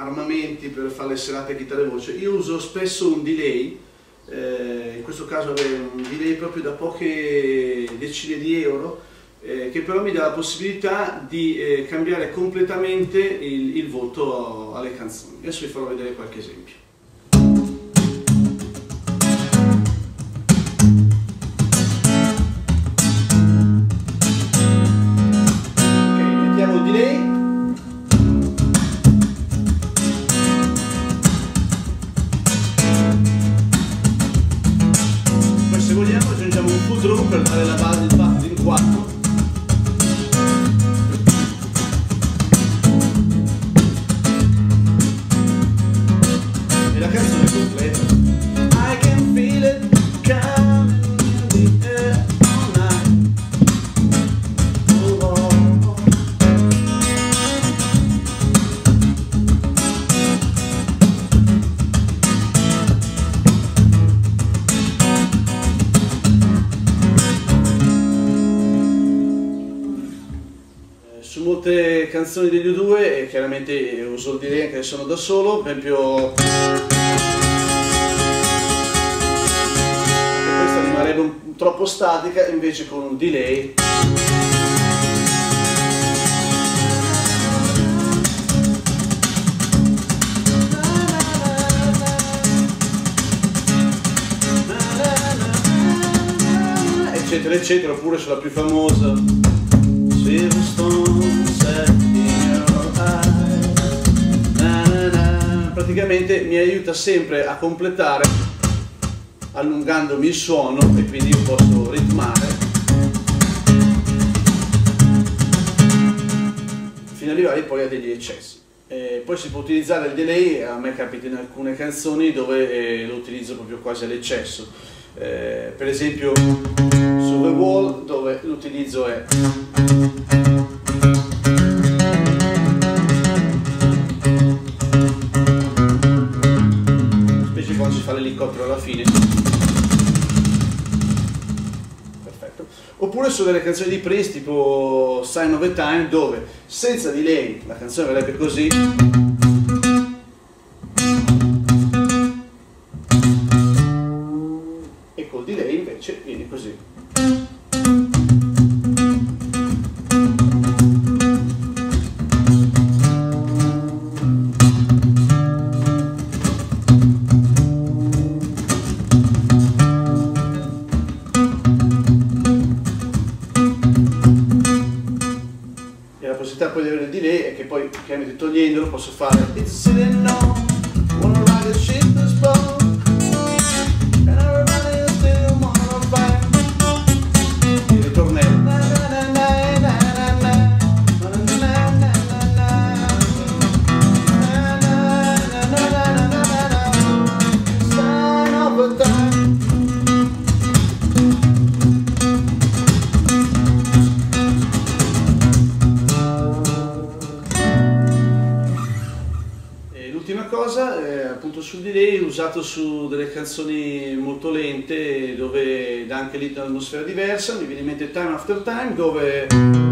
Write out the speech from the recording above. armamenti per fare le serate chitarra e voce, io uso spesso un delay, in questo caso è un delay proprio da poche decine di euro, che però mi dà la possibilità di cambiare completamente il voto alle canzoni. Adesso vi farò vedere qualche esempio. Per fare la base in 4, e la canzone è completa. I can feel it coming in the air all night. Oh, oh, oh. Su molte canzoni degli U2 chiaramente uso il delay anche se sono da solo, per esempio questa rimarrebbe troppo statica, invece con un delay eccetera eccetera, oppure sulla più famosa praticamente mi aiuta sempre a completare allungandomi il suono, e quindi io posso ritmare fino ad arrivare poi a degli eccessi. Poi si può utilizzare il delay, a me capita in alcune canzoni dove lo utilizzo proprio quasi all'eccesso, per esempio su The Wall dove l'utilizzo è l'elicottero alla fine, perfetto. Oppure su delle canzoni di Prince tipo Sign of the Time, dove senza di lei la canzone verrebbe così, e col di lei invece viene così. Poi di avere il delay è che poi chiaramente togliendolo posso fare It's sitting on one of the shit that's blown and everybody is still wanna fight. Il ritornello Sign of the Time. Cosa, appunto sul delay usato su delle canzoni molto lente dove dà anche lì un'atmosfera diversa, mi viene in mente Time After Time dove